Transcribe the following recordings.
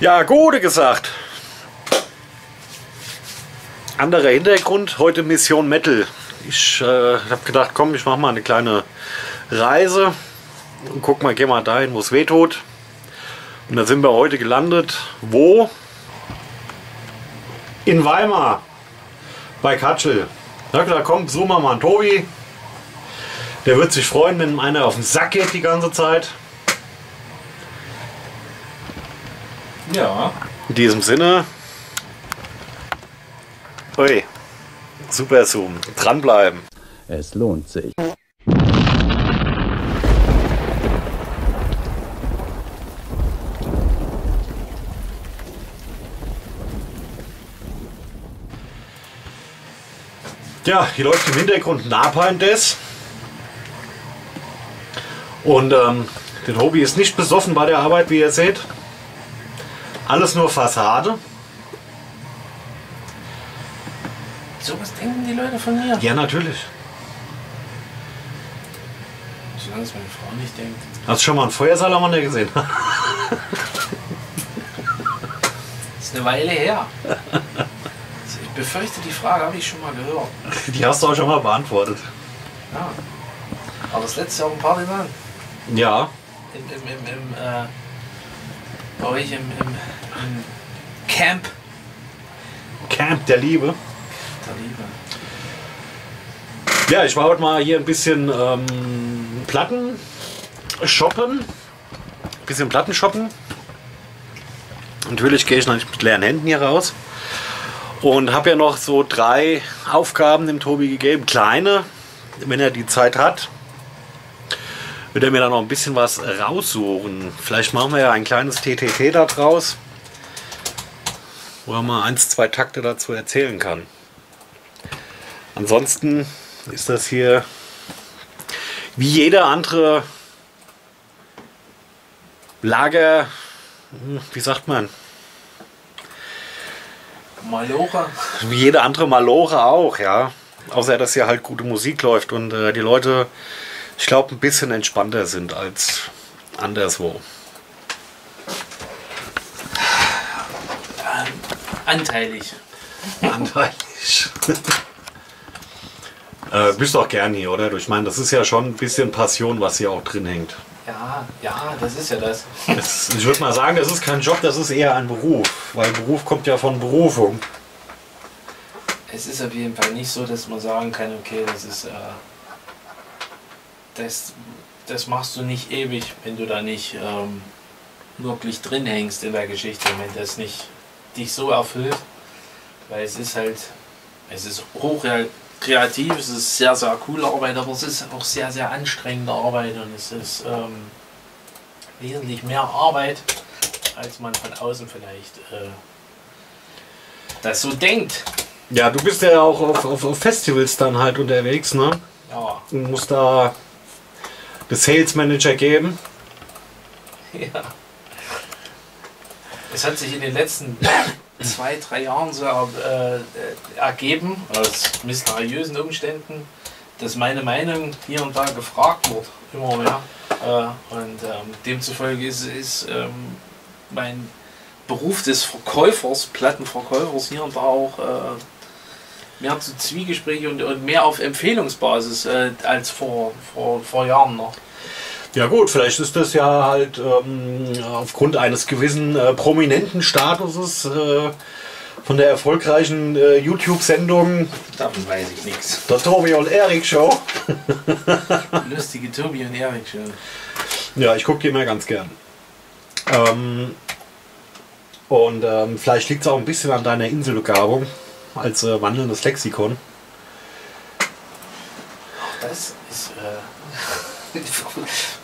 Ja, gute gesagt. Anderer Hintergrund, heute Mission Metal. Ich habe gedacht, komm, ich mache mal eine kleine Reise und guck mal, geh mal dahin, wo es weh tut. Und da sind wir heute gelandet. Wo? In Weimar. Bei Cudgel. Da hab ich gedacht, komm, besuchen wir mal einen Tobi. Der wird sich freuen, wenn ihm einer auf den Sack geht die ganze Zeit. Ja. In diesem Sinne. Ui. Super Zoom. Dranbleiben. Es lohnt sich. Ja, hier läuft im Hintergrund Napalm-Des. Und der Tobi ist nicht besoffen bei der Arbeit, wie ihr seht. Alles nur Fassade. So was denken die Leute von mir. Ja, natürlich. Solange es meine Frau nicht denkt. Hast du schon mal einen Feuersalamander gesehen? Das ist eine Weile her. Ich befürchte, die Frage habe ich schon mal gehört. Die hast du auch schon mal beantwortet. Ja. Aber das letzte Jahr auf dem PartySan. Ja. Bei euch im Camp. Camp der Liebe. Der Liebe. Ja, ich war heute mal hier ein bisschen Platten shoppen. Natürlich gehe ich noch nicht mit leeren Händen hier raus. Und habe ja noch so 3 Aufgaben dem Tobi gegeben. Kleine, wenn er die Zeit hat. Würde er mir da noch ein bisschen was raussuchen. Vielleicht machen wir ja ein kleines TTT da draus, wo er mal 1, 2 Takte dazu erzählen kann. Ansonsten ist das hier wie jeder andere Lager, wie sagt man? Maloche. Wie jede andere Maloche auch, ja. Außer dass hier halt gute Musik läuft und die Leute, ich glaube, ein bisschen entspannter sind als anderswo. Anteilig. Anteilig. Bist doch gern hier, oder? Ich meine, das ist ja schon ein bisschen Passion, was hier auch drin hängt. Ja, ja, das ist ja das. Ich würde mal sagen, das ist kein Job, das ist eher ein Beruf. Weil Beruf kommt ja von Berufung. Es ist auf jeden Fall nicht so, dass man sagen kann, okay, das ist... Das machst du nicht ewig, wenn du da nicht wirklich drin hängst in der Geschichte, wenn das nicht dich so erfüllt, weil es ist halt, es ist hoch kreativ, es ist sehr, sehr coole Arbeit, aber es ist auch sehr, sehr anstrengende Arbeit und es ist wesentlich mehr Arbeit, als man von außen vielleicht das so denkt. Ja, du bist ja auch auf Festivals dann halt unterwegs, ne? Ja. Du musst da den Sales Manager geben. Ja. Es hat sich in den letzten 2, 3 Jahren so ergeben, aus mysteriösen Umständen, dass meine Meinung hier und da gefragt wird, immer mehr. Demzufolge ist mein Beruf des Verkäufers, Plattenverkäufers hier und da auch mehr zu Zwiegespräche und mehr auf Empfehlungsbasis als vor Jahren noch. Ja gut, vielleicht ist das ja halt aufgrund eines gewissen prominenten Statuses von der erfolgreichen YouTube-Sendung. Davon weiß ich nichts. Der Tobi und Eric Show. Lustige Tobi und Eric Show. Ja, ich gucke die immer ganz gern. Vielleicht liegt es auch ein bisschen an deiner Inselbegabung als wandelndes Lexikon. Ach, das ist...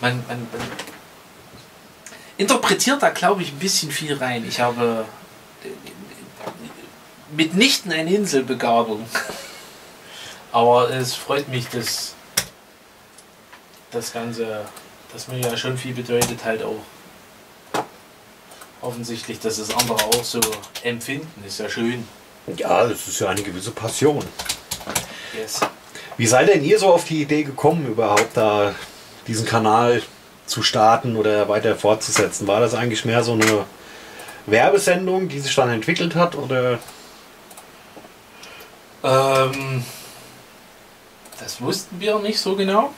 man interpretiert da, glaube ich, ein bisschen viel rein. Ich habe mitnichten eine Inselbegabung. Aber es freut mich, dass das Ganze, dass mir ja schon viel bedeutet, halt auch offensichtlich, dass das andere auch so empfinden. Ist ja schön. Ja, das ist ja eine gewisse Passion. Yes. Wie seid denn ihr so auf die Idee gekommen, überhaupt da diesen Kanal zu starten oder weiter fortzusetzen? War das eigentlich mehr so eine Werbesendung, die sich dann entwickelt hat, oder? Das wussten wir nicht so genau.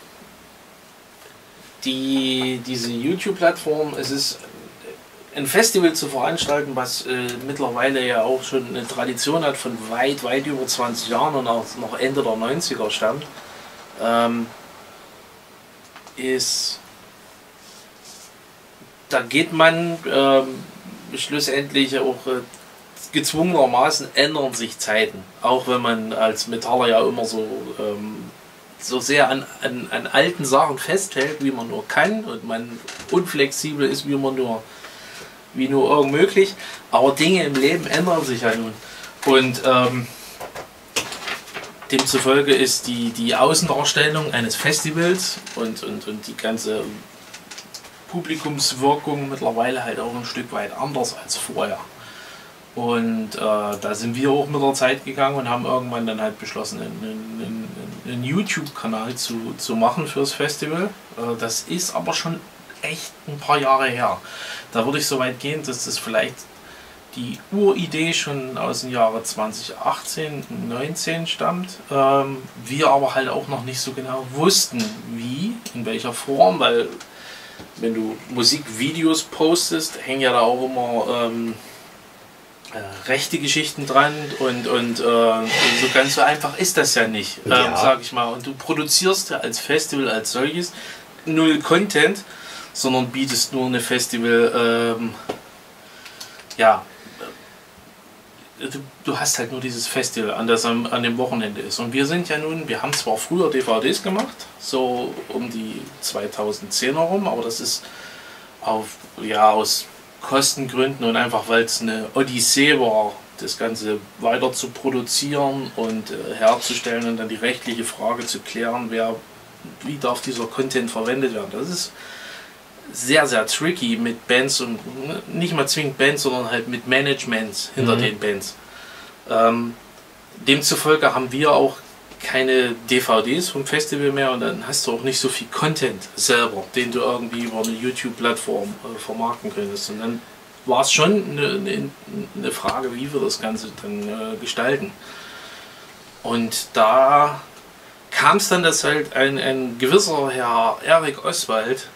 Diese YouTube-Plattform, es ist ein Festival zu veranstalten, was mittlerweile ja auch schon eine Tradition hat von weit über 20 Jahren und auch noch Ende der 90er stammt, ist, da geht man schlussendlich auch gezwungenermaßen, ändern sich Zeiten, auch wenn man als Metaller ja immer so so sehr an alten Sachen festhält, wie man nur kann, und man unflexibel ist, wie nur irgend möglich, aber Dinge im Leben ändern sich ja nun, und demzufolge ist die Außendarstellung eines Festivals und die ganze Publikumswirkung mittlerweile halt auch ein Stück weit anders als vorher, und da sind wir auch mit der Zeit gegangen und haben irgendwann dann halt beschlossen, einen YouTube-Kanal zu machen fürs Festival. Das ist aber schon echt ein paar Jahre her. Da würde ich so weit gehen, dass das vielleicht die Uridee schon aus dem Jahre 2018, 19 stammt. Wir aber halt auch noch nicht so genau wussten, wie, in welcher Form, weil wenn du Musikvideos postest, hängen ja da auch immer rechte Geschichten dran, und so ganz so einfach ist das ja nicht, sag ich mal. Und du produzierst ja als Festival als solches null Content, sondern bietest nur eine Festival, du hast halt nur dieses Festival, an das an dem Wochenende ist. Und wir sind ja nun, wir haben zwar früher DVDs gemacht, so um die 2010er rum, aber das ist aus Kostengründen und einfach weil es eine Odyssee war, das Ganze weiter zu produzieren und herzustellen und dann die rechtliche Frage zu klären, wie darf dieser Content verwendet werden. Das ist sehr, sehr tricky mit Bands, und nicht mal zwingend Bands, sondern halt mit Managements hinter den Bands. Demzufolge haben wir auch keine DVDs vom Festival mehr, und dann hast du auch nicht so viel Content selber, den du irgendwie über eine YouTube-Plattform vermarkten könntest. Und dann war es schon eine Frage, wie wir das Ganze dann gestalten. Und da kam es dann, dass halt ein gewisser Herr Eric Oswald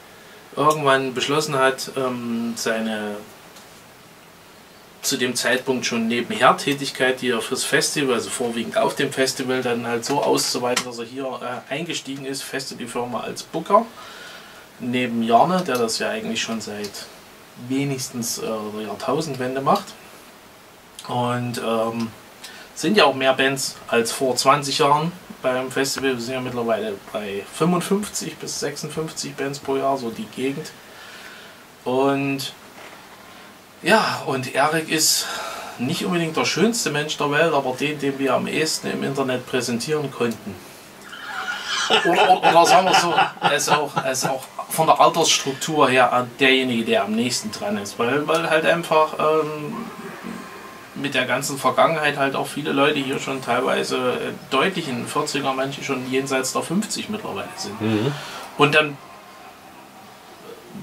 irgendwann beschlossen hat, seine zu dem Zeitpunkt schon nebenher Tätigkeit, die er fürs Festival, also vorwiegend auf dem Festival, dann halt so auszuweiten, dass er hier eingestiegen ist, feste die Firma als Booker, neben Janne, der das ja eigentlich schon seit wenigstens der Jahrtausendwende macht. Und sind ja auch mehr Bands als vor 20 Jahren beim Festival, wir sind ja mittlerweile bei 55 bis 56 Bands pro Jahr, so die Gegend. Und ja, und Eric ist nicht unbedingt der schönste Mensch der Welt, aber den wir am ehesten im Internet präsentieren konnten. Oder sagen wir so, er ist auch von der Altersstruktur her derjenige, der am nächsten dran ist. Weil halt einfach mit der ganzen Vergangenheit halt auch viele Leute hier schon teilweise deutlich in den 40er, manche schon jenseits der 50 mittlerweile sind. Und dann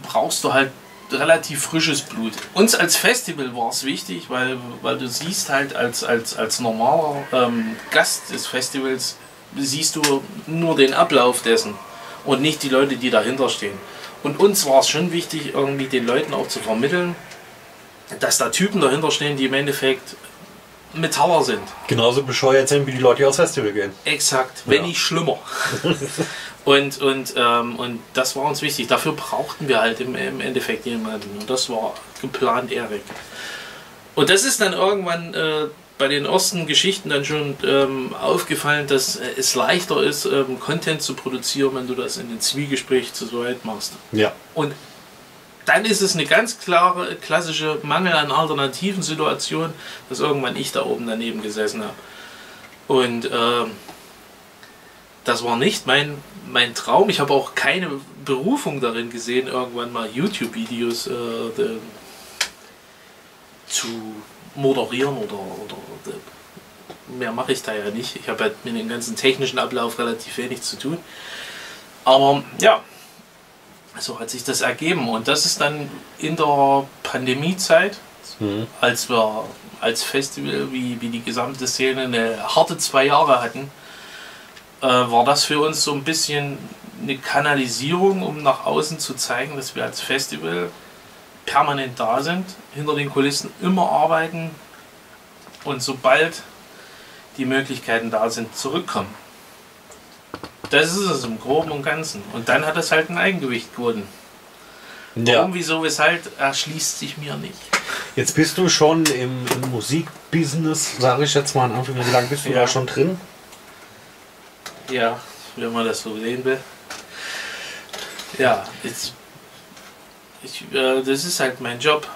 brauchst du halt relativ frisches Blut. Uns als Festival war es wichtig, weil du siehst halt als normaler Gast des Festivals, siehst du nur den Ablauf dessen und nicht die Leute, die dahinter stehen. Und uns war es schon wichtig, irgendwie den Leuten auch zu vermitteln, dass da Typen dahinter stehen, die im Endeffekt Metaller sind. Genauso bescheuert sind, wie die Leute, die aufs Festival gehen. Exakt, wenn nicht schlimmer. Und das war uns wichtig. Dafür brauchten wir halt im Endeffekt jemanden. Und das war geplant Eric. Und das ist dann irgendwann bei den ersten Geschichten dann schon aufgefallen, dass es leichter ist, Content zu produzieren, wenn du das in den Zwiegespräch zu zweit machst. Ja. Und dann ist es eine ganz klare, klassische Mangel an alternativen Situation, dass irgendwann ich da oben daneben gesessen habe. Und das war nicht mein Traum. Ich habe auch keine Berufung darin gesehen, irgendwann mal YouTube-Videos zu moderieren oder mehr mache ich da ja nicht. Ich habe halt mit dem ganzen technischen Ablauf relativ wenig zu tun. Aber ja, so hat sich das ergeben, und das ist dann in der Pandemiezeit als wir als Festival, wie die gesamte Szene, eine harte 2 Jahre hatten, war das für uns so ein bisschen eine Kanalisierung, um nach außen zu zeigen, dass wir als Festival permanent da sind, hinter den Kulissen immer arbeiten und sobald die Möglichkeiten da sind, zurückkommen. Das ist es im Groben und Ganzen. Und dann hat es halt ein Eigengewicht geworden. Ja. Warum, wieso, weshalb, erschließt sich mir nicht. Jetzt bist du schon im Musikbusiness, sage ich jetzt mal in Anführungszeichen, wie lange bist du da schon drin? Ja, wenn man das so sehen will. Ja, das ist halt mein Job.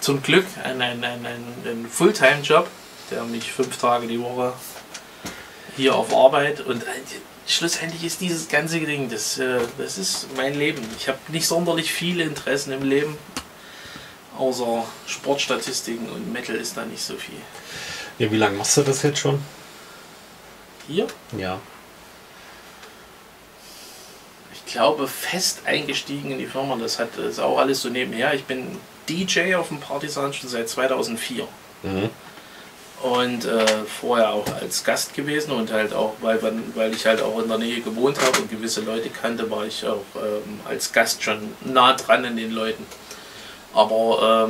Zum Glück ein Fulltime-Job, der mich 5 Tage die Woche hier auf Arbeit und schlussendlich ist dieses ganze Ding, das ist mein Leben. Ich habe nicht sonderlich viele Interessen im Leben, außer Sportstatistiken und Metal ist da nicht so viel. Ja, wie lange machst du das jetzt schon? Hier? Ja. Ich glaube, fest eingestiegen in die Firma, das ist auch alles so nebenher. Ich bin DJ auf dem PartySan schon seit 2004. Mhm. Und vorher auch als Gast gewesen und halt auch, weil ich halt auch in der Nähe gewohnt habe und gewisse Leute kannte, war ich auch als Gast schon nah dran an den Leuten. Aber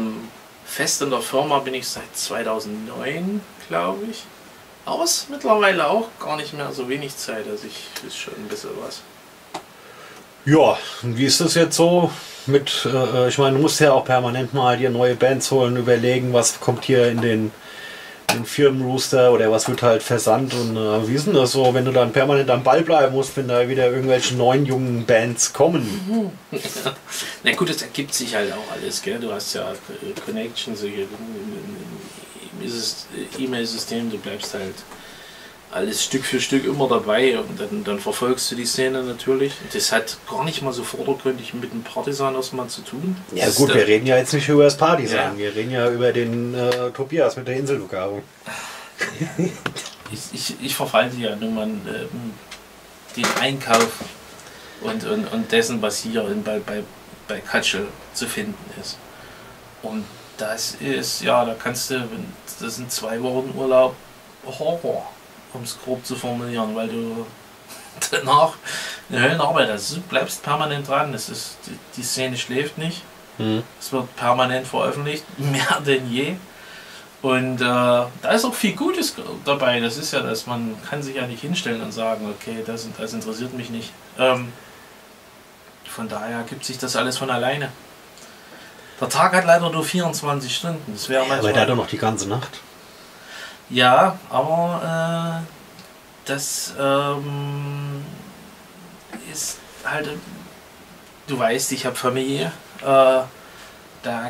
fest in der Firma bin ich seit 2009, glaube ich. Aber es ist mittlerweile auch gar nicht mehr so wenig Zeit, also ist schon ein bisschen was. Ja, und wie ist das jetzt so? Mit, ich meine, du musst ja auch permanent mal dir neue Bands holen, überlegen, was kommt hier in den Firmenrooster oder was wird halt versandt und wie ist denn das so, wenn du dann permanent am Ball bleiben musst, wenn da wieder irgendwelche neuen jungen Bands kommen? Na gut, das ergibt sich halt auch alles, gell? Du hast ja Connections im E-Mail-System, du bleibst halt alles Stück für Stück immer dabei und dann verfolgst du die Szene natürlich. Das hat gar nicht mal so vordergründig mit dem PartySan erstmal zu tun. Ja gut, wir reden ja jetzt nicht über das PartySan, wir reden ja über den Tobias mit der Inselbegabung. Ja. Ich verfalte ja nur mal den Einkauf und dessen, was hier bei Cudgel zu finden ist. Und das ist, ja, da kannst du, das sind 2 Wochen Urlaub, Horror, um es grob zu formulieren, weil du danach eine Höllenarbeit hast. Du bleibst permanent dran, das ist, die Szene schläft nicht, es wird permanent veröffentlicht, mehr denn je. Und da ist auch viel Gutes dabei, das ist ja, dass man kann sich ja nicht hinstellen und sagen, okay, das interessiert mich nicht. Von daher gibt sich das alles von alleine. Der Tag hat leider nur 24 Stunden, das wäre manchmal... Aber der hat doch noch die ganze Nacht. Ja, aber das ist halt, du weißt, ich habe Familie, da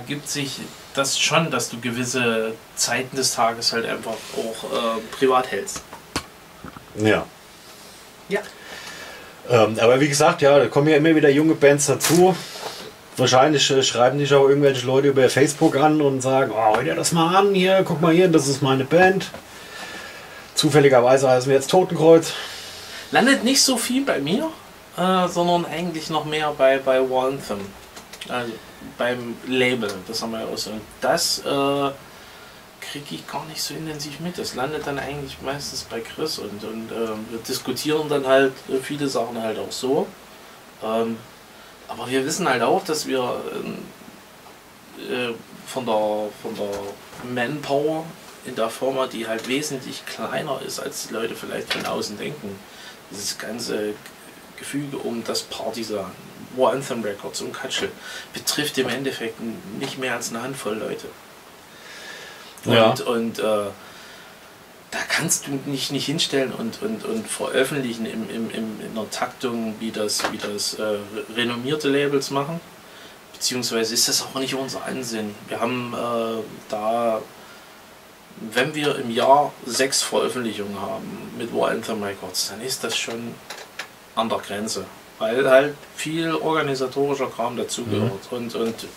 gibt sich das schon, dass du gewisse Zeiten des Tages halt einfach auch privat hältst. Ja. Ja. Aber wie gesagt, ja, da kommen ja immer wieder junge Bands dazu. Wahrscheinlich schreiben dich auch irgendwelche Leute über Facebook an und sagen, oh, hör dir das mal an, hier, guck mal hier, das ist meine Band. Zufälligerweise heißen wir jetzt Totenkreuz. Landet nicht so viel bei mir, sondern eigentlich noch mehr bei War Anthem, also beim Label, das haben wir ja auch so. Das kriege ich gar nicht so intensiv mit, das landet dann eigentlich meistens bei Chris und wir diskutieren dann halt viele Sachen halt auch so. Aber wir wissen halt auch, dass wir von der Manpower in der Firma, die halt wesentlich kleiner ist, als die Leute vielleicht von außen denken, dieses ganze Gefüge um das PartySan, War Anthem Records und Cudgel, betrifft im Endeffekt nicht mehr als eine Handvoll Leute. Ja. Und da kannst du dich nicht hinstellen und veröffentlichen in einer Taktung, wie das renommierte Labels machen. Beziehungsweise ist das auch nicht unser Ansinn. Wir haben da, wenn wir im Jahr 6 Veröffentlichungen haben mit War Anthem Records, dann ist das schon an der Grenze. Weil halt viel organisatorischer Kram dazugehört. Und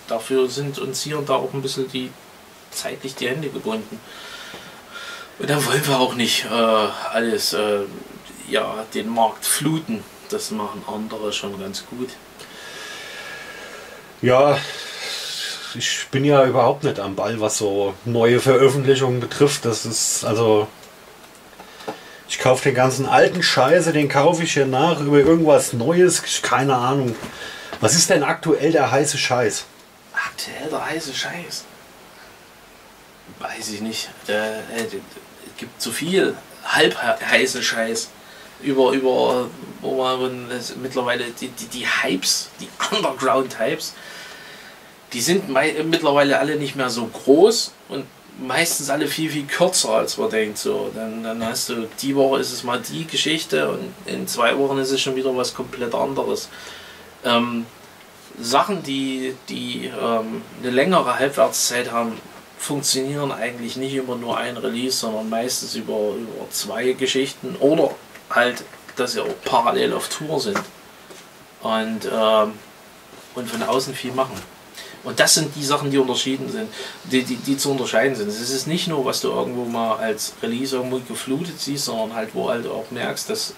dafür sind uns hier und da auch ein bisschen zeitlich die Hände gebunden. Und dann wollen wir auch nicht alles, ja, den Markt fluten. Das machen andere schon ganz gut. Ja, ich bin ja überhaupt nicht am Ball, was so neue Veröffentlichungen betrifft. Das ist, also, ich kaufe den ganzen alten Scheiße, den kaufe ich hier nach über irgendwas Neues, keine Ahnung. Was ist denn aktuell der heiße Scheiß? Aktuell der heiße Scheiß? Weiß ich nicht. Es gibt zu viel halb heiße Scheiß. Wo man mittlerweile die Hypes, die Underground-Hypes, die sind mittlerweile alle nicht mehr so groß und meistens alle viel, viel kürzer, als man denkt. So, dann hast du, die Woche ist es mal die Geschichte und in 2 Wochen ist es schon wieder was komplett anderes. Sachen, die eine längere Halbwertszeit haben, funktionieren eigentlich nicht immer nur ein Release, sondern meistens über 2 Geschichten oder halt, dass sie auch parallel auf Tour sind und von außen viel machen. Und das sind die Sachen, die unterschieden sind, die zu unterscheiden sind. Es ist nicht nur, was du irgendwo mal als Release irgendwo geflutet siehst, sondern halt, wo halt auch merkst, dass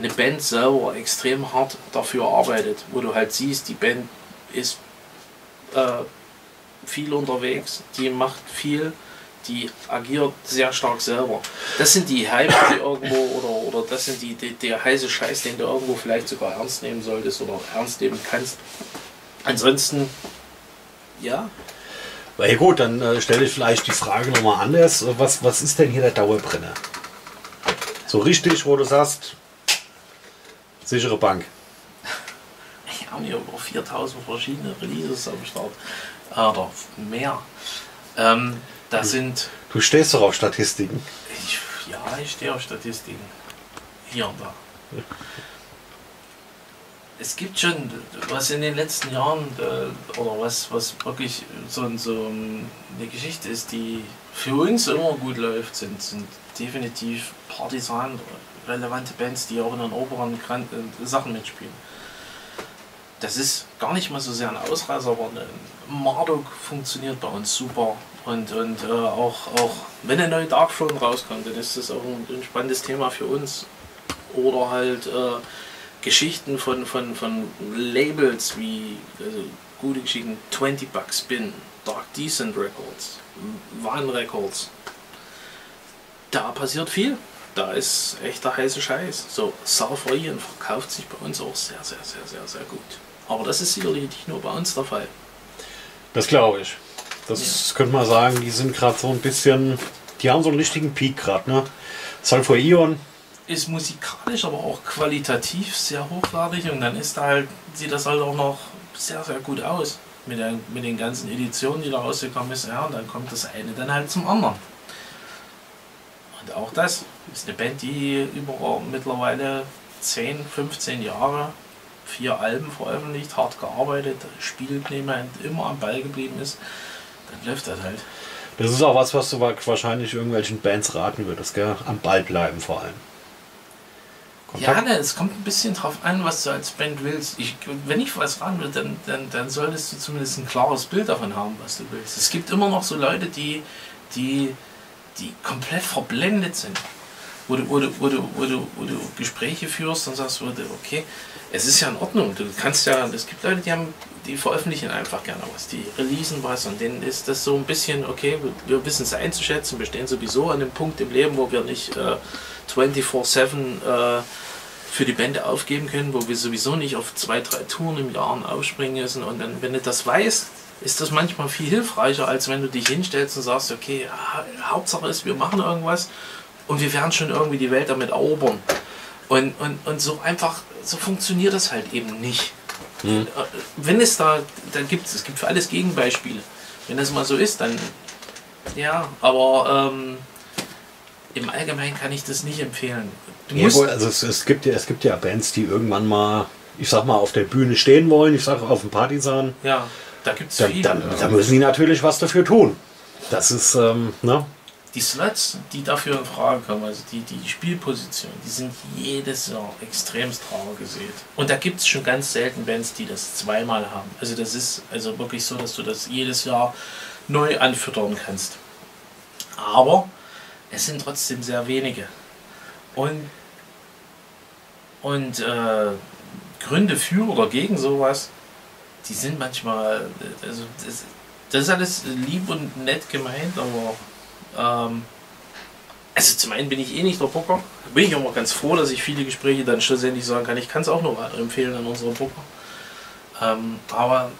eine Band selber extrem hart dafür arbeitet, wo du halt siehst, die Band ist viel unterwegs, die macht viel, die agiert sehr stark selber. Das sind die Hypes, die irgendwo, oder das sind der heiße Scheiß, den du irgendwo vielleicht sogar ernst nehmen solltest oder ernst nehmen kannst. Ansonsten, ja. Na ja gut, dann stelle ich vielleicht die Frage nochmal anders. Was ist denn hier der Dauerbrenner? So richtig, wo du sagst, sichere Bank. Ich habe hier über 4000 verschiedene Releases am Start. Oder mehr. Du stehst doch auf Statistiken. Ich stehe auf Statistiken. Hier und da. Es gibt schon, was in den letzten Jahren, oder was wirklich so eine Geschichte ist, die für uns immer gut läuft, sind definitiv PartySan, relevante Bands, die auch in den oberen Sachen mitspielen. Das ist gar nicht mal so sehr ein Ausreißer, aber Marduk funktioniert bei uns super. Und auch wenn eine neue Dark Throne rauskommt, dann ist das auch ein spannendes Thema für uns. Oder halt Geschichten von Labels wie, also gute Geschichten, 20 Buck Spin, Dark Decent Records, Warn Records. Da passiert viel. Da ist echt der heiße Scheiß. So, Saufreien verkauft sich bei uns auch sehr, sehr, sehr, sehr, sehr gut. Aber das ist sicherlich nicht nur bei uns der Fall. Das glaube ich. Das könnte man sagen, die sind gerade so ein bisschen, die haben so einen richtigen Peak gerade, ne? Sulphur Aeon ist musikalisch, aber auch qualitativ sehr hochwertig und dann ist da halt, sieht das halt auch noch sehr, sehr gut aus. Mit den ganzen Editionen, die da rausgekommen ist, ja, und dann kommt das eine dann halt zum anderen. Und auch das ist eine Band, die über mittlerweile 10, 15 Jahre 4 Alben veröffentlicht, hart gearbeitet, spielt nebenher, immer am Ball geblieben ist. Dann läuft das halt. Das ist auch was du wahrscheinlich irgendwelchen Bands raten würdest, gell? Am Ball bleiben vor allem. Kontakt? Ja, es kommt ein bisschen drauf an, was du als Band willst. Wenn ich was raten will, dann solltest du zumindest ein klares Bild davon haben, was du willst. Es gibt immer noch so Leute, die komplett verblendet sind. Wo du Gespräche führst und sagst, okay, es ist ja in Ordnung, du kannst ja, es gibt Leute, die veröffentlichen einfach gerne was, die releasen was und denen ist das so ein bisschen, okay, wir wissen es einzuschätzen, wir stehen sowieso an dem Punkt im Leben, wo wir nicht 24/7 für die Bände aufgeben können, wo wir sowieso nicht auf 2, 3 Touren im Jahr aufspringen müssen und dann, wenn du das weißt, ist das manchmal viel hilfreicher, als wenn du dich hinstellst und sagst, okay, Hauptsache ist, wir machen irgendwas. Und wir werden schon irgendwie die Welt damit erobern. Und so einfach, so funktioniert das halt eben nicht. Hm. Wenn es da es gibt für alles Gegenbeispiele. Wenn das mal so ist, dann ja, aber im Allgemeinen kann ich das nicht empfehlen. Du musst ja, also es gibt ja Bands, die irgendwann mal, ich sag mal, auf der Bühne stehen wollen, ich sag auf dem PartySan. Ja, da gibt's viele. Da müssen die natürlich was dafür tun. Das ist, ne? Die Slots, die dafür in Frage kommen, also die Spielposition, die sind jedes Jahr extremst rar gesät. Und da gibt es schon ganz selten Bands, die das zweimal haben. Also das ist also wirklich so, dass du das jedes Jahr neu anfüttern kannst. Aber es sind trotzdem sehr wenige. Und Gründe für oder gegen sowas, die sind manchmal, also das, Das ist alles lieb und nett gemeint, aber also zum einen bin ich eh nicht der Booker. Bin ich auch mal ganz froh, dass ich viele Gespräche dann schlussendlich sagen kann, ich kann es auch nur weiter empfehlen an unsere Booker. Aber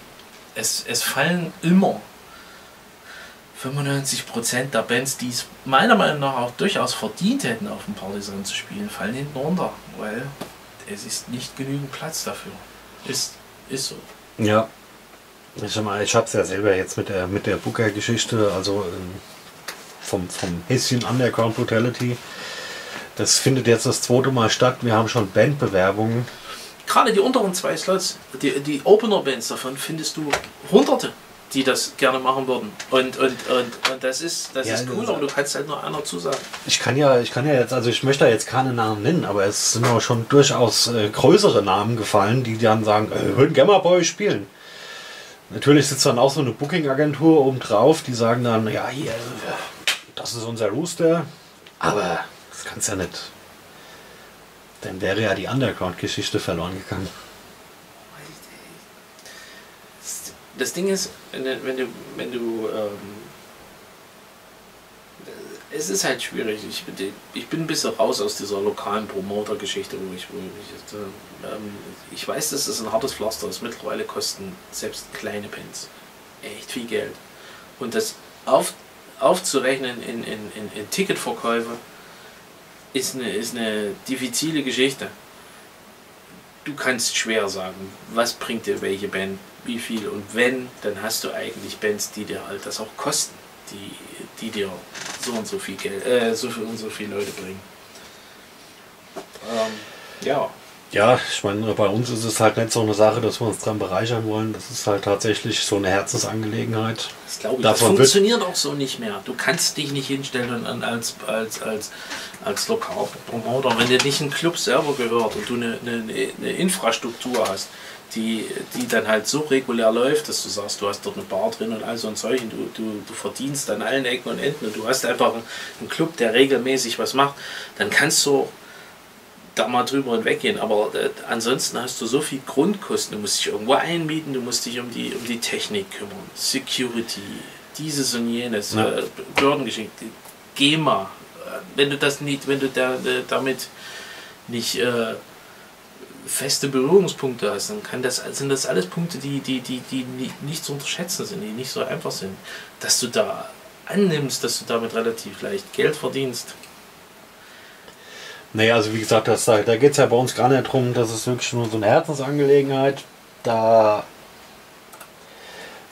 es fallen immer 95% der Bands, die es meiner Meinung nach auch durchaus verdient hätten, auf dem PartySan zu spielen, fallen hinten runter, weil es ist nicht genügend Platz dafür. Ist so. Ja. Ich hab's ja selber jetzt mit der Booker-Geschichte, also vom Häschen Underground Brutality. Das findet jetzt das zweite Mal statt. Wir haben schon Bandbewerbungen. Gerade die unteren zwei Slots, die Opener-Bands davon, findest du Hunderte, die das gerne machen würden. Und das ist cool, aber du kannst halt noch einer zusagen. Ich kann ja jetzt, also ich möchte da jetzt keine Namen nennen, aber es sind auch schon durchaus größere Namen gefallen, die dann sagen, wir würden gerne mal bei euch spielen. Natürlich sitzt dann auch so eine Booking-Agentur oben drauf, die sagen dann, ja hier, das ist unser Rooster, aber das kann's ja nicht. Dann wäre ja die Underground-Geschichte verloren gegangen. Das Ding ist, wenn du es ist halt schwierig. Ich bin ein bisschen raus aus dieser lokalen Promoter-Geschichte, ich weiß, dass das ein hartes Pflaster ist. Mittlerweile kosten selbst kleine Bands echt viel Geld. Und das aufzurechnen in Ticketverkäufe ist eine diffizile Geschichte. Du kannst schwer sagen, was bringt dir welche Band, wie viel, und wenn, dann hast du eigentlich Bands, die dir halt das auch kosten, die dir so und so viel Geld, so und so viele Leute bringen. Ja. Ja, ich meine, bei uns ist es halt nicht so eine Sache, dass wir uns dran bereichern wollen. Das ist halt tatsächlich so eine Herzensangelegenheit. Das glaube ich. Davon das funktioniert auch so nicht mehr. Du kannst dich nicht hinstellen und als Lokalpromoter, wenn dir nicht ein Club selber gehört und du eine Infrastruktur hast, die dann halt so regulär läuft, dass du sagst, du hast dort eine Bar drin und all so ein Zeug, und du verdienst an allen Ecken und Enden und du hast einfach einen Club, der regelmäßig was macht, dann kannst du da mal drüber hinweggehen, aber ansonsten hast du so viel Grundkosten, du musst dich irgendwo einmieten, du musst dich um die Technik kümmern, Security, dieses und jenes, ja. Behördengeschichte, GEMA, wenn du damit nicht feste Berührungspunkte hast, dann sind das alles Punkte, die nicht zu unterschätzen sind, die nicht so einfach sind. Dass du da annimmst, dass du damit relativ leicht Geld verdienst. Naja, also wie gesagt, da geht es ja bei uns gar nicht drum, das ist wirklich nur so eine Herzensangelegenheit. Da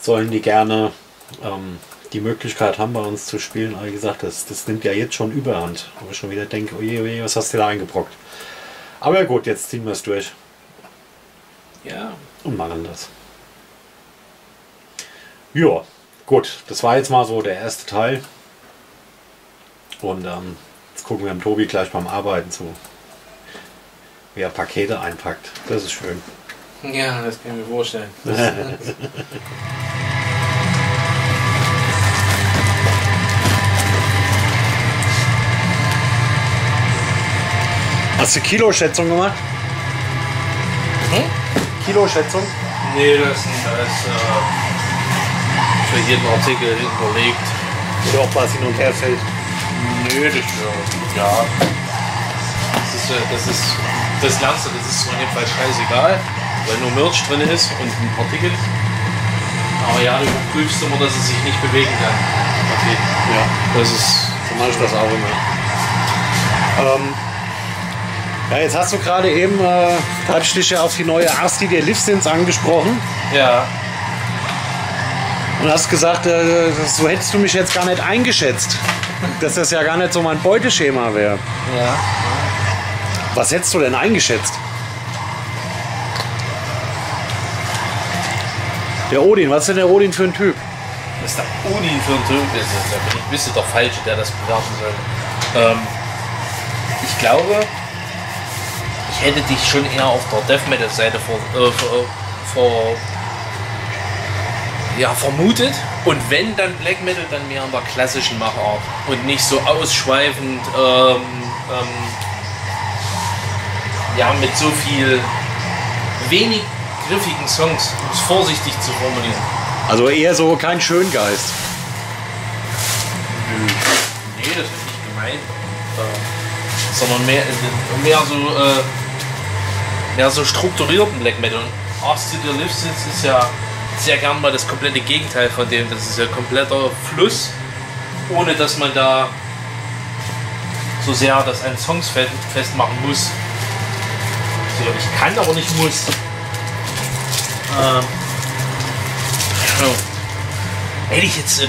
sollen die gerne die Möglichkeit haben, bei uns zu spielen. Aber wie gesagt, das nimmt ja jetzt schon Überhand. Wo ich schon wieder denke, oje, was hast du da eingebrockt? Aber ja gut, jetzt ziehen wir es durch. Ja. Und machen das. Ja, gut, das war jetzt mal so der erste Teil. Und jetzt gucken wir dem Tobi gleich beim Arbeiten zu, wie er Pakete einpackt. Das ist schön. Ja, das kann ich mir vorstellen. Hast du Kilo-Schätzung gemacht? Hm? Kilo-Schätzung? Nee, das ist für jeden Artikel hinterlegt. Oder ob was hin und her fällt. Nö, das stimmt. Ja. Das lernst du, das ist zwar in dem Fall scheißegal, weil nur Merch drin ist und ein Partikel. Aber ja, du prüfst immer, dass es sich nicht bewegen kann. Okay. Ja, so mache ich das auch immer. Ja, jetzt hast du gerade eben, habe ich dich ja auf die neue Asti der Lipsons angesprochen. Ja. Und hast gesagt, so hättest du mich jetzt gar nicht eingeschätzt. Dass das ja gar nicht so mein Beuteschema wäre. Ja. Was hättest du denn eingeschätzt? Der Odin, was ist denn der Odin für ein Typ? Was ist der Odin für ein Typ? Da bist du doch falsch, der das bewerten soll. Ich glaube, ich hätte dich schon eher auf der Death Metal Seite vermutet. Und wenn, dann Black Metal, dann mehr in der klassischen Machart und nicht so ausschweifend mit so viel wenig griffigen Songs, um es vorsichtig zu formulieren. Also eher so kein Schöngeist. Nö. Nee, das ist nicht gemeint. Sondern mehr so strukturierten Black Metal. Asti der Lipsons ist ja sehr gern mal das komplette Gegenteil von dem. Das ist ja kompletter Fluss, ohne dass man da so sehr das an Songs festmachen muss. Also ich kann, aber nicht muss. Hätte ich jetzt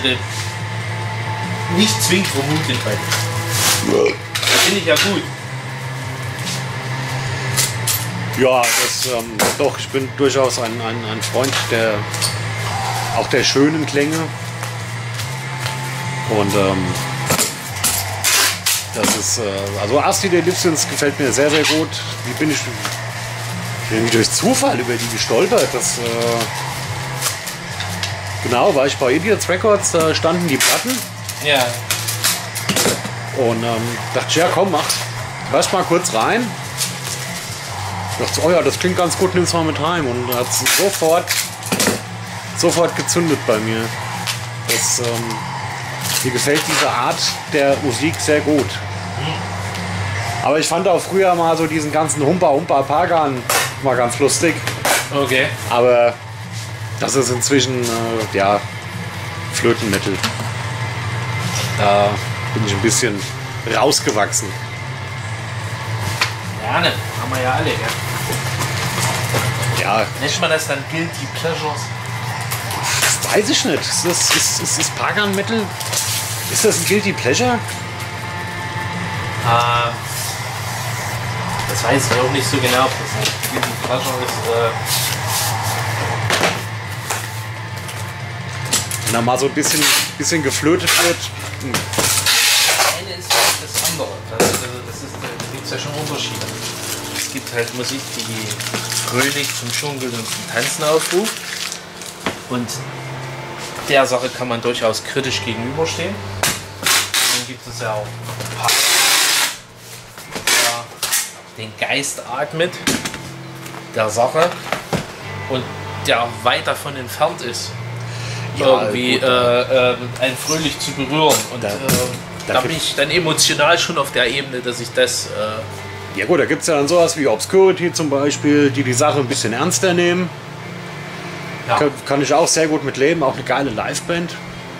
nicht zwingend vermutet. Das finde ich ja gut. Ja, das doch, ich bin durchaus ein Freund der auch der schönen Klänge. Und das ist, also Asti der Lipsons gefällt mir sehr, sehr gut. Die bin ich irgendwie durch Zufall über die gestolpert. Das, genau, war ich bei Idiots Records, da standen die Platten. Ja. Und dachte ich, ja komm, mach mal kurz rein. Ich dachte, oh ja, das klingt ganz gut, nimm's mal mit heim. Und hat sofort gezündet bei mir. Das, mir gefällt diese Art der Musik sehr gut. Aber ich fand auch früher mal so diesen ganzen Humpa-Humpa-Pagan mal ganz lustig. Okay. Aber das ist inzwischen, ja, Flötenmittel. Da bin ich ein bisschen rausgewachsen. Gerne, haben wir ja alle, gell? Ja. Nennt man das dann Guilty Pleasures? Das weiß ich nicht. Ist Pagan Metal? Ist das ein Guilty Pleasure? Das weiß ich auch nicht so genau, ob das ein Guilty Pleasure ist. Wenn da mal so ein bisschen geflötet wird. Das eine ist das andere. Da gibt es ja schon Unterschiede. Es gibt halt Musik, die fröhlich zum Schunkeln und zum Tanzen aufruft. Und der Sache kann man durchaus kritisch gegenüberstehen. Dann gibt es ja auch ein paar, der den Geist atmet der Sache und der weit davon entfernt ist, ja, irgendwie einen fröhlich zu berühren. Und da bin ich dann emotional schon auf der Ebene, dass ich das... ja gut, da gibt es ja dann sowas wie Obscurity zum Beispiel, die Sache ein bisschen ernster nehmen. Ja. Kann ich auch sehr gut mit leben, auch eine geile Liveband.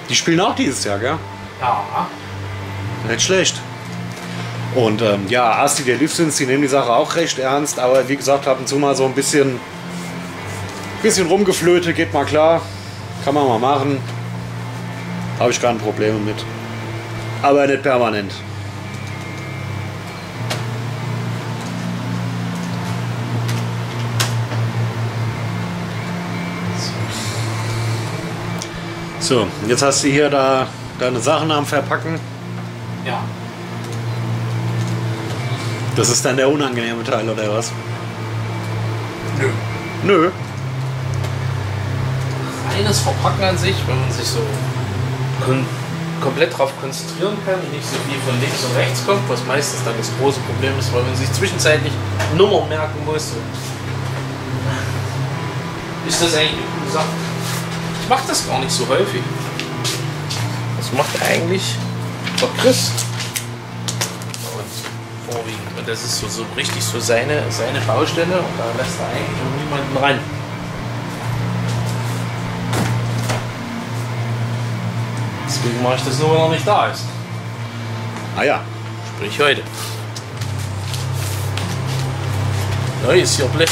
Die spielen auch dieses Jahr, gell? Ja. Nicht schlecht. Und ja, Asti der Lipsons, die nehmen die Sache auch recht ernst, aber wie gesagt, ab und zu mal so ein bisschen rumgeflöte, geht mal klar. Kann man mal machen. Habe ich keine Probleme mit. Aber nicht permanent. So, jetzt hast du hier da deine Sachen am Verpacken. Ja. Das ist dann der unangenehme Teil, oder was? Nö. Nö. Reines Verpacken an sich, wenn man sich so komplett darauf konzentrieren kann und nicht so viel von links und rechts kommt, was meistens dann das große Problem ist, weil man sich zwischenzeitlich Nummern merken muss. Ist das eigentlich eine Sache? Ich mache das gar nicht so häufig. Das macht eigentlich der Chris vorwiegend. Und das ist so richtig so seine Baustelle und da lässt er eigentlich auch niemanden rein. Deswegen mache ich das nur, wenn er nicht da ist. Ah ja. Sprich heute. Neues hier Blitz.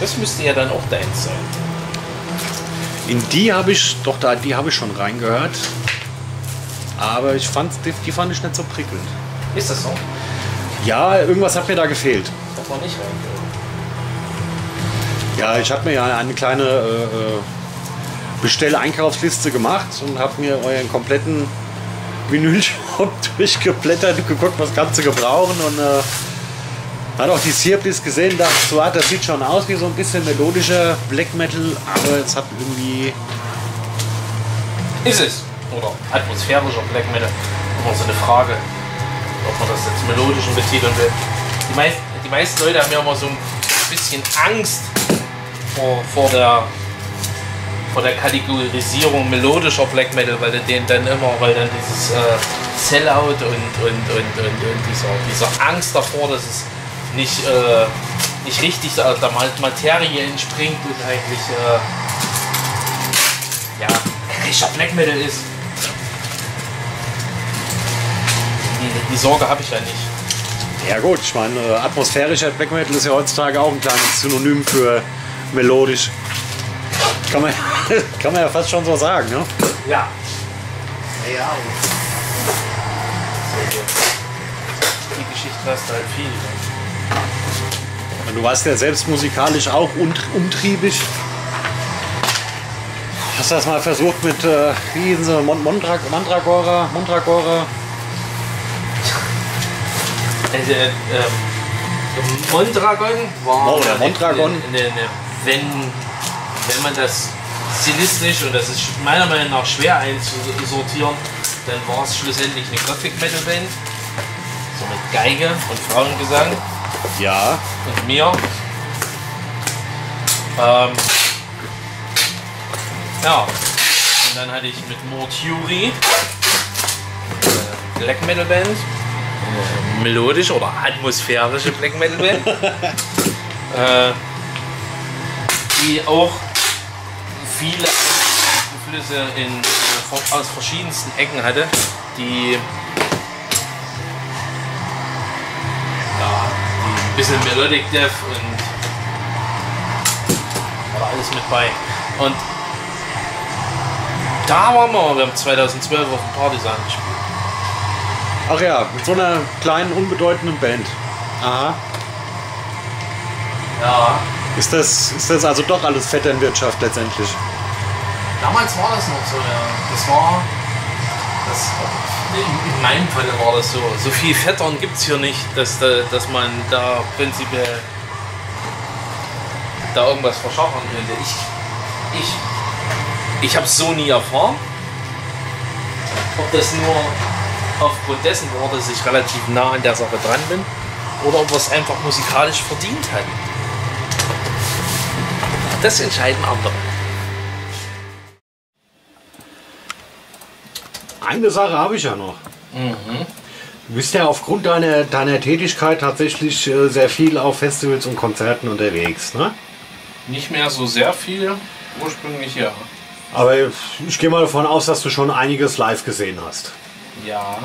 Das müsste ja dann auch deins sein. In die habe ich, die habe ich schon reingehört, aber ich fand, die fand ich nicht so prickelnd. Ist das so? Ja, irgendwas hat mir da gefehlt. Darf man nicht reingehört. Ja, ich habe mir ja eine kleine Bestell-Einkaufsliste gemacht und habe mir euren kompletten Vinylshop durchgeblättert und geguckt, was kannst du gebrauchen. Und hat auch die Searbliss gesehen, dachte so, das sieht schon aus wie so ein bisschen melodischer Black Metal, aber es hat irgendwie... Ist es? Oder atmosphärischer Black Metal? Immer so eine Frage, ob man das jetzt melodisch betiteln will. Die meisten Leute haben ja immer so ein bisschen Angst vor der von der Kategorisierung melodischer Black Metal, weil du den dann immer, weil dann dieses Sellout und dieser Angst davor, dass es nicht, nicht richtig der Materie entspringt und eigentlich ja, richtiger Black Metal ist. Die Sorge habe ich ja nicht. Ja gut, ich meine, atmosphärischer Black Metal ist ja heutzutage auch ein kleines Synonym für melodisch. Kann man ja fast schon so sagen, ne? Ja. Ja. Die Geschichte hast du halt viel. Du warst ja selbst musikalisch auch umtriebig. Hast du das mal versucht mit wie hießen sie? Mandragora? Mondragon war Wenn man das stilistisch, und das ist meiner Meinung nach schwer einzusortieren, dann war es schlussendlich eine Gothic-Metal-Band, so mit Geige und Frauengesang. Ja. Und mir. Ja. Und dann hatte ich mit Mortuary eine Black-Metal-Band, melodische oder atmosphärische Black-Metal-Band, die auch viele Einflüsse aus verschiedensten Ecken hatte, die, ja, die ein bisschen Melodic Death und war alles mit bei. Und da waren wir haben 2012 auf dem PartySan gespielt. Ach ja, mit so einer kleinen, unbedeutenden Band. Aha. Ja. Ist das also doch alles Vetternwirtschaft letztendlich? Damals war das noch so, ja. In meinem Fall war das so. So viel Vettern gibt es hier nicht, dass man da prinzipiell da irgendwas verschachern könnte. Ich habe es so nie erfahren. Ob das nur aufgrund dessen war, dass ich relativ nah an der Sache dran bin, oder ob wir es einfach musikalisch verdient hatten. Das entscheiden andere. Eine Sache habe ich ja noch. Mhm. Du bist ja aufgrund deiner Tätigkeit tatsächlich sehr viel auf Festivals und Konzerten unterwegs, ne? Nicht mehr so sehr viel, ursprünglich ja. Aber ich gehe mal davon aus, dass du schon einiges live gesehen hast. Ja.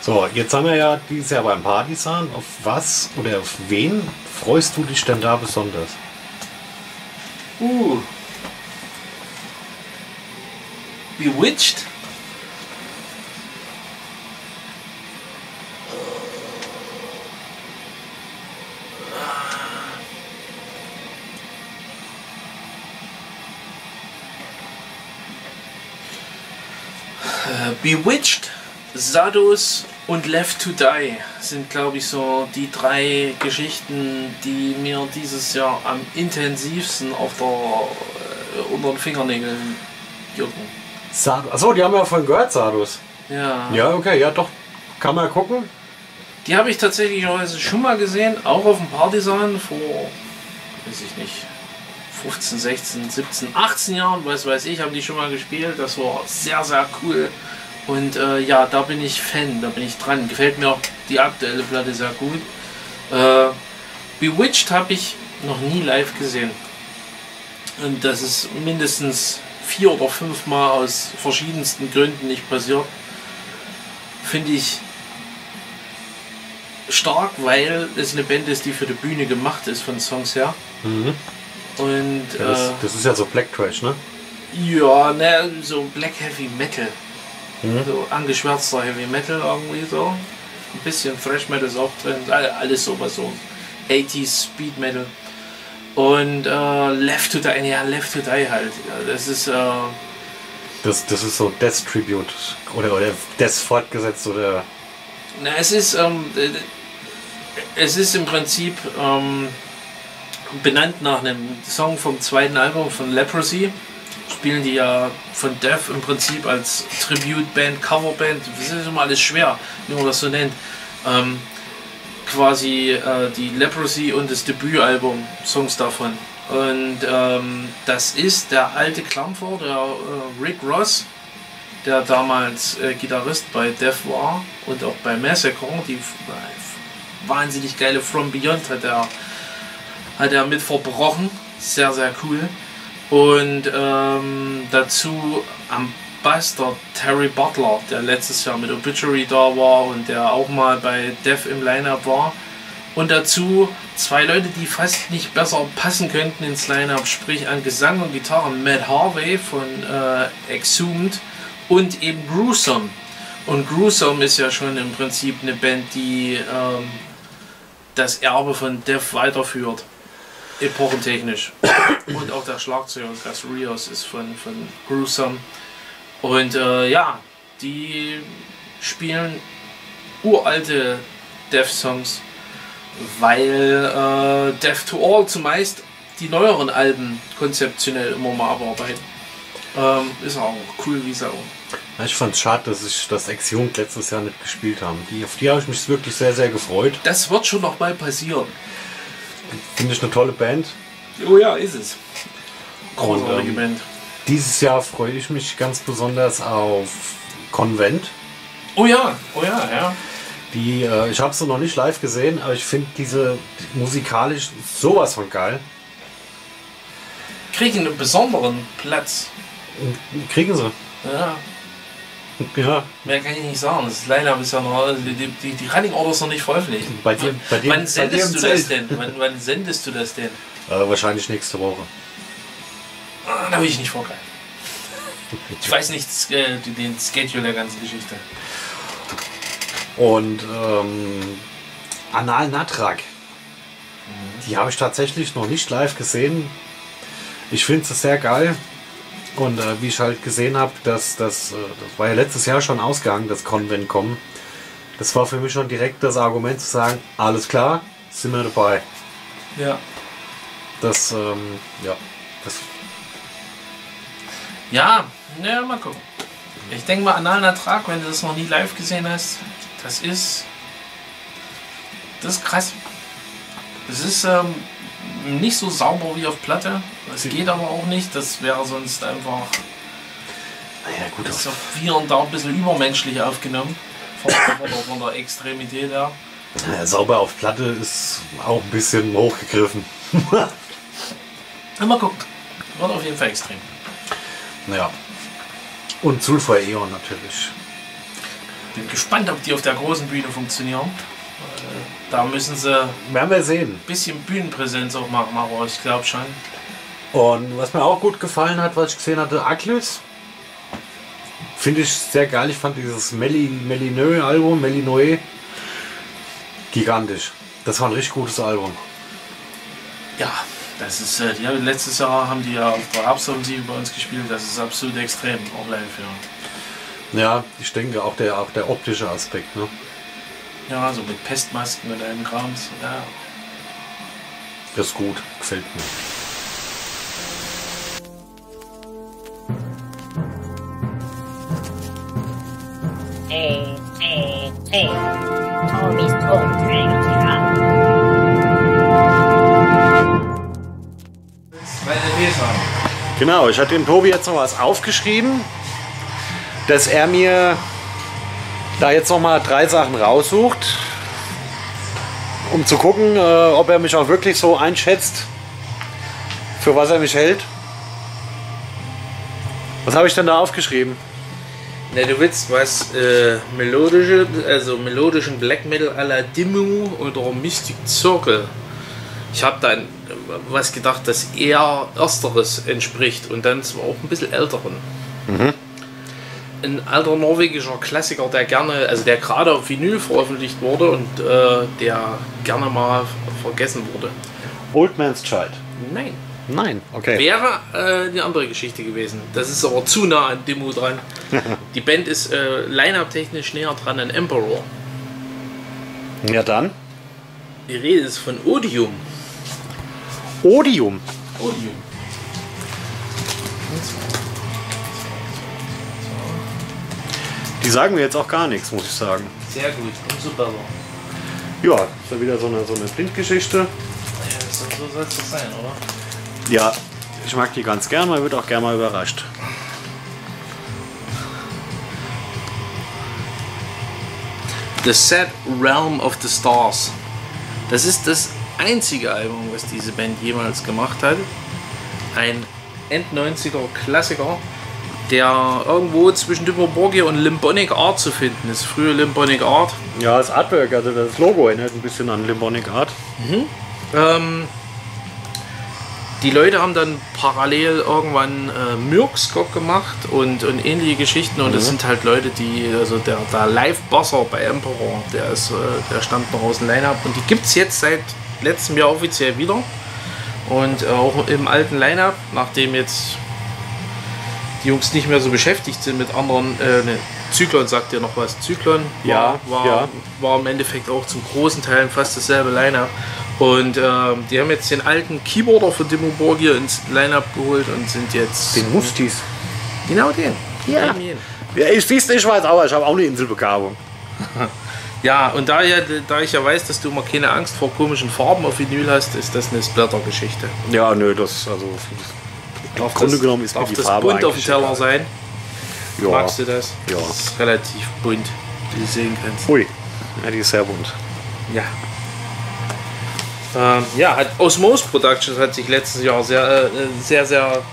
So, jetzt haben wir ja dieses Jahr beim PartySan. Auf was oder auf wen freust du dich denn da besonders? Bewitched? Bewitched, Sadus und Left to Die sind, glaube ich, so die drei Geschichten, die mir dieses Jahr am intensivsten unter den Fingernägeln jucken. Achso, die haben wir ja vorhin gehört, Sadus. Ja. Ja, okay, ja doch. Kann man gucken. Die habe ich tatsächlich schon mal gesehen, auch auf dem PartySan vor, weiß ich nicht, 15, 16, 17, 18 Jahren, was weiß ich, haben die schon mal gespielt. Das war sehr, sehr cool. Und ja, da bin ich Fan, da bin ich dran. Gefällt mir auch die aktuelle Platte sehr gut. Bewitched habe ich noch nie live gesehen. Und das ist mindestens 4 oder 5 Mal aus verschiedensten Gründen nicht passiert. Finde ich stark, weil es eine Band ist, die für die Bühne gemacht ist, von Songs her. Mhm. Und, ja, das ist ja so Black Trash, ne? Ja, ne, so Black Heavy Metal. Mhm. So angeschwärzter Heavy Metal irgendwie so. Ein bisschen Thrash Metal ist auch drin. Alles sowas so. 80s Speed Metal. Und Left to Die, ja, Left to Die halt. Ja, das ist. Das ist so Death Tribute oder Death fortgesetzt oder. Na, es ist im Prinzip benannt nach einem Song vom zweiten Album von Leprosy. Spielen die ja von Death im Prinzip als Tribute-Band, Coverband, das ist immer alles schwer, wie man das so nennt, quasi die Leprosy und das Debütalbum, Songs davon Und das ist der alte Klampfer, der Rick Ross, der damals Gitarrist bei Death war und auch bei Massacre. Die wahnsinnig geile From Beyond hat er mit verbrochen. Sehr, sehr cool. Und dazu am Bass der Terry Butler, der letztes Jahr mit Obituary da war und der auch mal bei Death im Line-Up war. Und dazu zwei Leute, die fast nicht besser passen könnten ins Line-Up, sprich an Gesang und Gitarre, Matt Harvey von Exhumed und eben Gruesome. Und Gruesome ist ja schon im Prinzip eine Band, die das Erbe von Death weiterführt, epochentechnisch. Und auch der Schlagzeuger Gus Rios ist von Gruesome. Und ja, die spielen uralte Death-Songs, weil Death to All zumeist die neueren Alben konzeptionell immer mal abarbeiten. Ist auch cool wie Sau. Ich fand es schade, dass ich das Exhumed letztes Jahr nicht gespielt haben. Auf die habe ich mich wirklich sehr, sehr gefreut. Das wird schon noch mal passieren. Finde ich eine tolle Band. Oh ja, ist es. Großartige Band. Dieses Jahr freue ich mich ganz besonders auf Konvent. Oh ja, ja. Die, ich habe sie noch nicht live gesehen, aber ich finde diese musikalisch sowas von geil. Kriegen einen besonderen Platz. Kriegen sie. Ja. Ja. Mehr kann ich nicht sagen. Das Line-Up ist ja noch, die Running Order ist noch nicht veröffentlicht. Wann sendest du das denn? Wann sendest du das denn? Wahrscheinlich nächste Woche. Da will ich nicht vorgreifen. Ich weiß nicht den Schedule der ganzen Geschichte. Und Anal Natrak, die habe ich tatsächlich noch nicht live gesehen. Ich finde es sehr geil. Und wie ich halt gesehen habe, dass das war ja letztes Jahr schon ausgegangen, das Konvent kommen. Das war für mich schon direkt das Argument zu sagen, alles klar, sind wir dabei. Ja. Das, ja. Ja, naja, mal gucken. Ich denke mal, Anal Natrak, wenn du das noch nie live gesehen hast, das ist krass. Es ist nicht so sauber wie auf Platte. Es geht aber auch nicht. Das wäre sonst einfach. Naja, gut. Das auf Vieren da ein bisschen übermenschlich aufgenommen. Von der Extremität her. Naja, sauber auf Platte ist auch ein bisschen hochgegriffen. Mal gucken. Wird auf jeden Fall extrem. Ja. Und Sulphur Aeon natürlich. Bin gespannt, ob die auf der großen Bühne funktionieren. Da müssen sie ein bisschen Bühnenpräsenz auch machen, aber ich glaube schon. Und was mir auch gut gefallen hat, was ich gesehen hatte, Aklys. Finde ich sehr geil. Ich fand dieses Melinoë-Album, Melinoë, gigantisch. Das war ein richtig gutes Album. Ja, das ist, ja, letztes Jahr haben die ja auf der Absolutive bei uns gespielt. Das ist absolut extrem, auch live, ja. Ja, ich denke auch der optische Aspekt, ne? Ja, so mit Pestmasken und einem Krams, ja. Das ist gut, gefällt mir. Hey, Tobi's Ton trägt die Hand. Meine Leser. Genau, ich hatte dem Tobi jetzt noch was aufgeschrieben, dass er mir da jetzt noch mal 3 Sachen raussucht, um zu gucken, ob er mich auch wirklich so einschätzt, für was er mich hält. Was habe ich denn da aufgeschrieben? Na, du willst was melodischen Black Metal à la Dimmu oder Mystic Circle. Ich habe dann was gedacht, das eher ersteres entspricht und dann zwar auch ein bisschen älteren. Mhm. Ein alter norwegischer Klassiker, der gerade auf Vinyl veröffentlicht wurde und der gerne mal vergessen wurde. Old Man's Child? Nein. Nein, okay. Wäre eine andere Geschichte gewesen. Das ist aber zu nah an Dimmu dran. Die Band ist line-up-technisch näher dran an Emperor. Ja dann? Die Rede ist von Odium. Odium? Odium. Die sagen mir jetzt auch gar nichts, muss ich sagen. Sehr gut, umso besser. Ja, ist ja wieder so eine Blindgeschichte. Ja, so soll es doch sein, oder? Ja, ich mag die ganz gern, man wird auch gerne mal überrascht. The Sad Realm of the Stars. Das ist das einzige Album, was diese Band jemals gemacht hat. Ein End-90er-Klassiker, der irgendwo zwischen Dymoborgia und Limbonic Art zu finden ist. Frühe Limbonic Art. Ja, das Artwork, also das Logo erinnert ein bisschen an Limbonic Art. Mhm. Die Leute haben dann parallel irgendwann Myrkskog gemacht und ähnliche Geschichten. Und das sind halt Leute, die, also der Live-Basser bei Emperor, der stammt noch aus dem Line-Up. Und die gibt es jetzt seit letztem Jahr offiziell wieder. Und auch im alten Line-Up, nachdem jetzt die Jungs nicht mehr so beschäftigt sind mit anderen. Ne, Zyklon sagt dir noch was. Zyklon war im Endeffekt auch zum großen Teil fast dasselbe Line-Up. Und die haben jetzt den alten Keyboarder von Dymoborgia ins Line-Up geholt und sind jetzt... Den Mustis. Genau den. Ja. Ja, ich weiß auch, ich habe auch eine Inselbegabung. Ja, und da ich ja weiß, dass du immer keine Angst vor komischen Farben auf Vinyl hast, ist das eine Splatter-Geschichte. Ja, nö, das... also im Grunde genommen ist mir die Farbe bunt auf dem Teller sein. Ja. Magst du das? Ja. Das ist relativ bunt, wie du sehen kannst. Ui, ja, die ist sehr bunt. Ja. Ja, Osmose Productions hat sich letztes Jahr sehr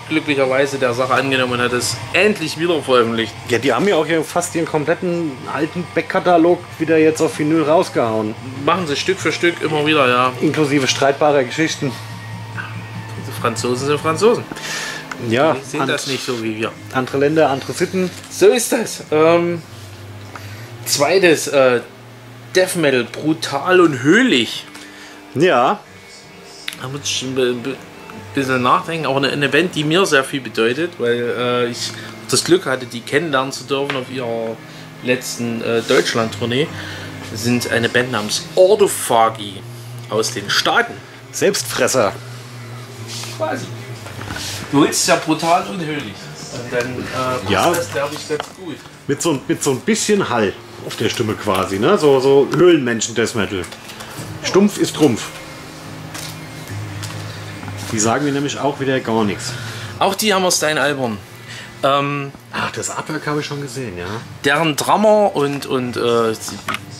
glücklicherweise der Sache angenommen und hat es endlich wieder veröffentlicht. Ja, die haben ja auch fast ihren kompletten alten Backkatalog wieder jetzt auf Vinyl rausgehauen. Machen sie Stück für Stück immer wieder, ja. Inklusive streitbarer Geschichten. Die Franzosen sind Franzosen. Ja. Die sehen das nicht so wie wir. Andere Länder, andere Sitten. So ist das. Zweites, Death Metal, brutal und höhlich. Ja. Da muss ich ein bisschen nachdenken, auch eine Band, die mir sehr viel bedeutet, weil ich das Glück hatte, die kennenlernen zu dürfen auf ihrer letzten Deutschland-Tournee, sind eine Band namens Orthophagie aus den Staaten. Selbstfresser. Quasi. Du willst ja brutal und höhlich. Dann ja, das, glaube ich, ganz gut. Mit so ein bisschen Hall auf der Stimme quasi, ne? So Höhlenmenschen-Death-Metal. Stumpf ist Trumpf. Die sagen mir nämlich auch wieder gar nichts. Auch die haben aus deinem Album. Ach, das Artwork habe ich schon gesehen, ja. Deren Drummer und ich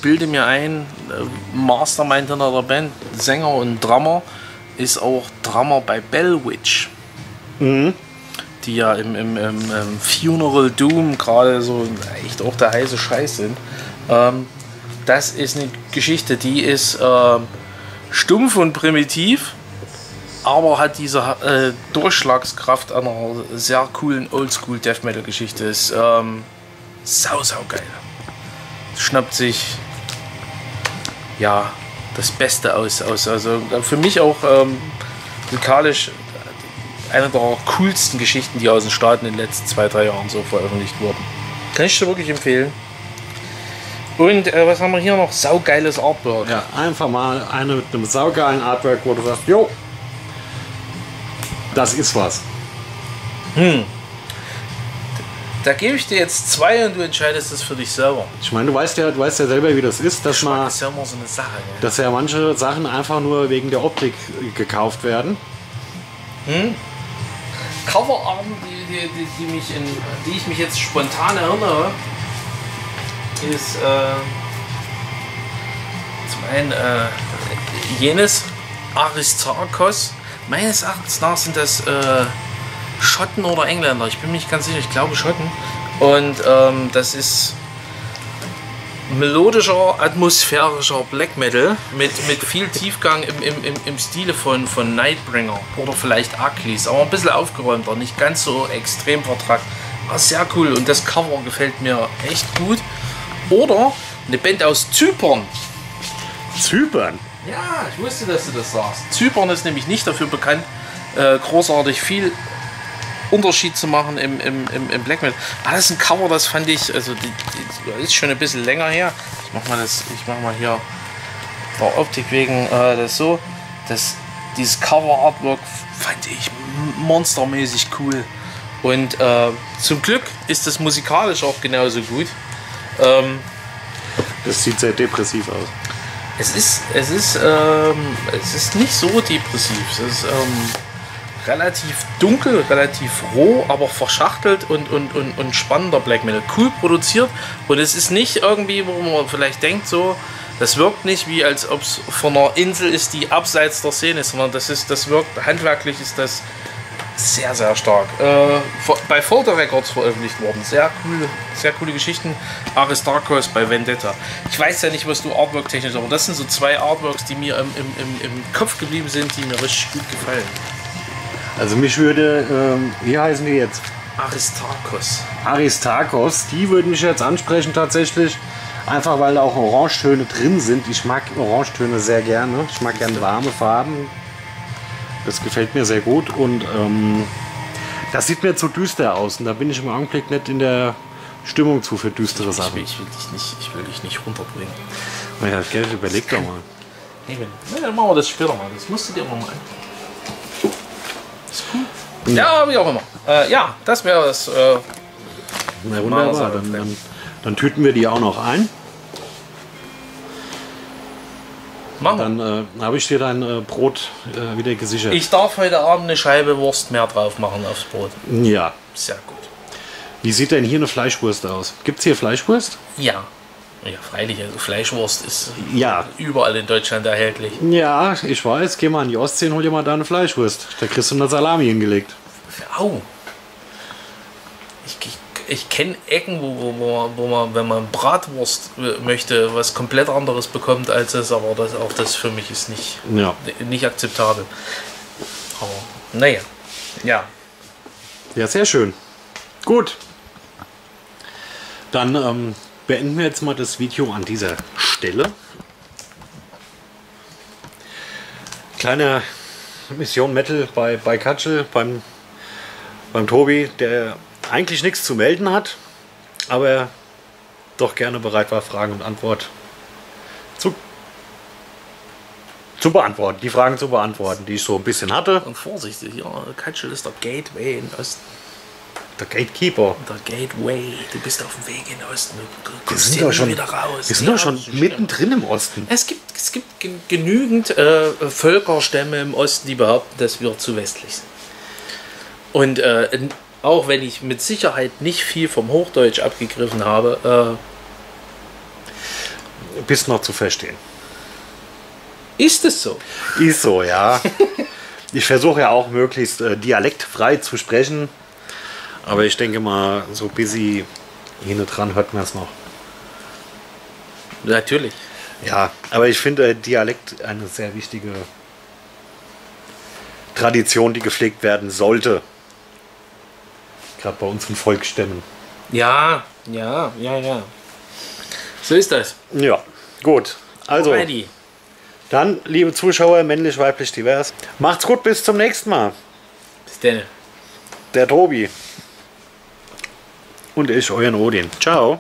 bilde mir ein, Mastermind hinter der Band, Sänger und Drummer, ist auch Drummer bei Bellwitch. Mhm. Die ja im Funeral Doom gerade so echt auch der heiße Scheiß sind. Das ist eine Geschichte, die ist stumpf und primitiv, aber hat diese Durchschlagskraft einer sehr coolen Oldschool-Death-Metal-Geschichte. Ist sau geil. Schnappt sich ja das Beste aus. Also für mich auch musikalisch eine der coolsten Geschichten, die aus den Staaten in den letzten 2-3 Jahren so veröffentlicht wurden. Kann ich dir wirklich empfehlen. Und was haben wir hier noch? Saugeiles Artwork. Ja, einfach mal eine mit einem saugeilen Artwork, wo du sagst, jo, das ist was. Hm. Da gebe ich dir jetzt 2 und du entscheidest es für dich selber. Ich meine, du weißt ja selber, wie das ist, dass man, ist ja immer so eine Sache, ja. Dass ja manche Sachen einfach nur wegen der Optik gekauft werden. Hm? Coverarten, die ich mich jetzt spontan erinnere, ist zum einen jenes Aristarchos. Meines Erachtens nach sind das Schotten oder Engländer. Ich bin mir nicht ganz sicher, ich glaube Schotten. Und das ist melodischer, atmosphärischer Black Metal mit viel Tiefgang im Stile von Nightbringer oder vielleicht Aklis, aber ein bisschen aufgeräumter, nicht ganz so extrem vertrackt. War sehr cool und das Cover gefällt mir echt gut. Oder eine Band aus Zypern. Zypern? Ja, ich wusste, dass du das sagst. Zypern ist nämlich nicht dafür bekannt, großartig viel Unterschied zu machen im Black Metal. Ah, das ist ein Cover, das fand ich, also die ist schon ein bisschen länger her. Ich mach mal hier der Optik wegen das so. Dieses Cover-Artwork fand ich monstermäßig cool. Und zum Glück ist das musikalisch auch genauso gut. Das sieht sehr depressiv aus. Es ist nicht so depressiv. Es ist relativ dunkel, relativ roh, aber verschachtelt und spannender Black Metal. Cool produziert und es ist nicht irgendwie, wo man vielleicht denkt so, das wirkt nicht wie als ob es von einer Insel ist, die abseits der Szene ist, sondern das ist, das wirkt, handwerklich ist das sehr, sehr stark. Bei Folter Records veröffentlicht worden. Sehr cool, sehr coole Geschichten. Aristarchos bei Vendetta. Ich weiß ja nicht, was du Artwork technisch, aber das sind so zwei Artworks, die mir im Kopf geblieben sind, die mir richtig gut gefallen. Also mich würde, wie heißen die jetzt? Aristarchos. Aristarchos, die würden mich jetzt ansprechen tatsächlich. Einfach weil da auch Orangetöne drin sind. Ich mag Orangetöne sehr gerne. Ich mag gerne warme Farben. Das gefällt mir sehr gut und das sieht mir zu düster aus. Und da bin ich im Augenblick nicht in der Stimmung zu für düstere Sachen. Ich will dich nicht runterbringen. Ja, Geld, überleg doch mal. Nee, dann machen wir das später mal. Das musst du dir immer mal ein. Ist cool. Ja, wie auch immer. Ja, das wäre das. Na wunderbar, dann tüten wir die auch noch ein. Machen. Dann habe ich dir dein Brot wieder gesichert. Ich darf heute Abend eine Scheibe Wurst mehr drauf machen aufs Brot. Ja. Sehr gut. Wie sieht denn hier eine Fleischwurst aus? Gibt es hier Fleischwurst? Ja. Ja, freilich. Also Fleischwurst ist ja überall in Deutschland erhältlich. Ja, ich weiß. Geh mal in die Ostsee und hol dir mal da eine Fleischwurst. Da kriegst du eine Salami hingelegt. Au. Ich kenne Ecken, wo man, wenn man Bratwurst möchte, was komplett anderes bekommt als das, aber das, auch das für mich ist nicht, ja, nicht akzeptabel. Aber naja, ja. Ja, sehr schön. Gut. Dann beenden wir jetzt mal das Video an dieser Stelle. Kleine Mission Metal bei Cudgel, beim Tobi, der eigentlich nichts zu melden hat, aber doch gerne bereit war, Fragen und Antwort zu beantworten, die Fragen zu beantworten, die ich so ein bisschen hatte. Und vorsichtig, ja, Cudgel ist der Gateway in den Osten. Der Gatekeeper. Der Gateway, du bist auf dem Weg in den Osten, du kommst hier schon wieder raus. Wir sind doch schon mittendrin im Osten. Es gibt genügend Völkerstämme im Osten, die behaupten, dass wir zu westlich sind. Und auch wenn ich mit Sicherheit nicht viel vom Hochdeutsch abgegriffen habe. Bist noch zu verstehen. Ist es so? Ist so, ja. Ich versuche ja auch möglichst dialektfrei zu sprechen. Aber ich denke mal, so busy hinten dran hört man es noch. Natürlich. Ja, aber ich finde Dialekt eine sehr wichtige Tradition, die gepflegt werden sollte. Gerade bei uns im Volksstämmen. Ja. So ist das. Ja, gut. Also, alrighty. Dann, liebe Zuschauer, männlich, weiblich, divers. Macht's gut, bis zum nächsten Mal. Bis denn. Der Tobi. Und ich, euren Odin. Ciao.